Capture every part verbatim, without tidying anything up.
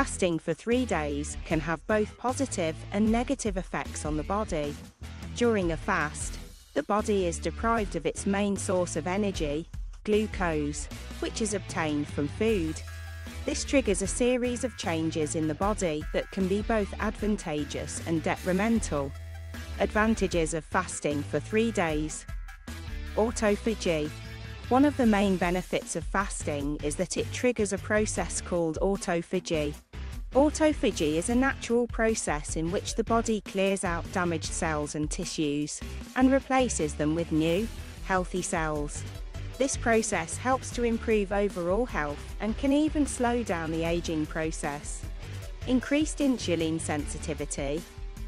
Fasting for three days can have both positive and negative effects on the body. During a fast, the body is deprived of its main source of energy, glucose, which is obtained from food. This triggers a series of changes in the body that can be both advantageous and detrimental. Advantages of fasting for three days. Autophagy. One of the main benefits of fasting is that it triggers a process called autophagy. Autophagy is a natural process in which the body clears out damaged cells and tissues, and replaces them with new, healthy cells. This process helps to improve overall health and can even slow down the aging process. Increased insulin sensitivity.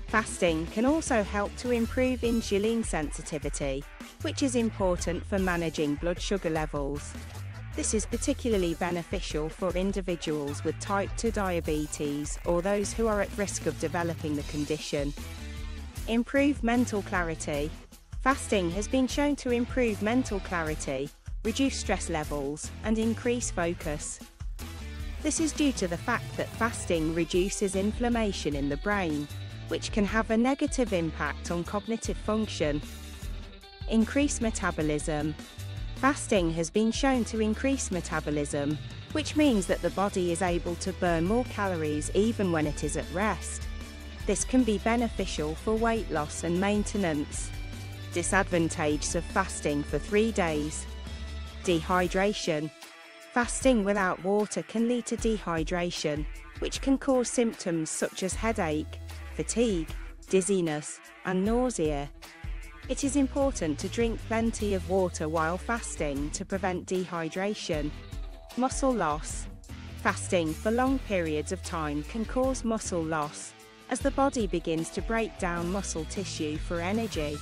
Fasting can also help to improve insulin sensitivity, which is important for managing blood sugar levels. This is particularly beneficial for individuals with type two diabetes or those who are at risk of developing the condition. Improve mental clarity. Fasting has been shown to improve mental clarity, reduce stress levels, and increase focus. This is due to the fact that fasting reduces inflammation in the brain, which can have a negative impact on cognitive function. Increase metabolism. Fasting has been shown to increase metabolism, which means that the body is able to burn more calories even when it is at rest. This can be beneficial for weight loss and maintenance. Disadvantages of fasting for three days. Dehydration. Fasting without water can lead to dehydration, which can cause symptoms such as headache, fatigue, dizziness, and nausea. It is important to drink plenty of water while fasting to prevent dehydration. Muscle loss. Fasting for long periods of time can cause muscle loss, as the body begins to break down muscle tissue for energy.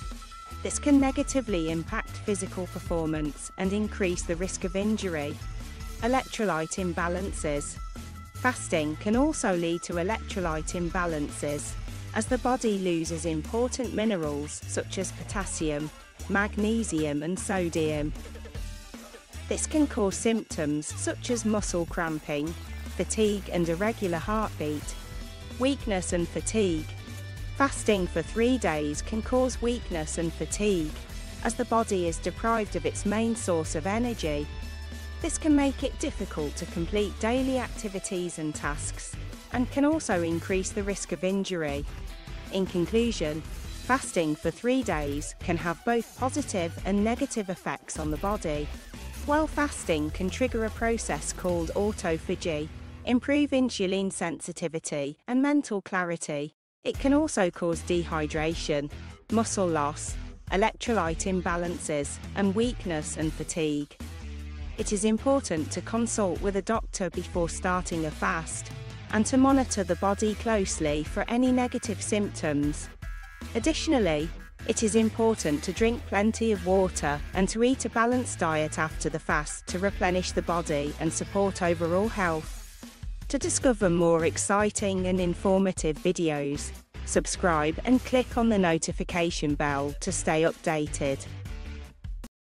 This can negatively impact physical performance and increase the risk of injury. Electrolyte imbalances. Fasting can also lead to electrolyte imbalances, as the body loses important minerals such as potassium, magnesium, and sodium. This can cause symptoms such as muscle cramping, fatigue, and irregular heartbeat. Weakness and fatigue. Fasting for three days can cause weakness and fatigue, as the body is deprived of its main source of energy. This can make it difficult to complete daily activities and tasks, and can also increase the risk of injury. In conclusion, fasting for three days can have both positive and negative effects on the body. While fasting can trigger a process called autophagy, improve insulin sensitivity and mental clarity, it can also cause dehydration, muscle loss, electrolyte imbalances, and weakness and fatigue. It is important to consult with a doctor before starting a fast, and to monitor the body closely for any negative symptoms. Additionally, it is important to drink plenty of water and to eat a balanced diet after the fast to replenish the body and support overall health. To discover more exciting and informative videos, subscribe and click on the notification bell to stay updated.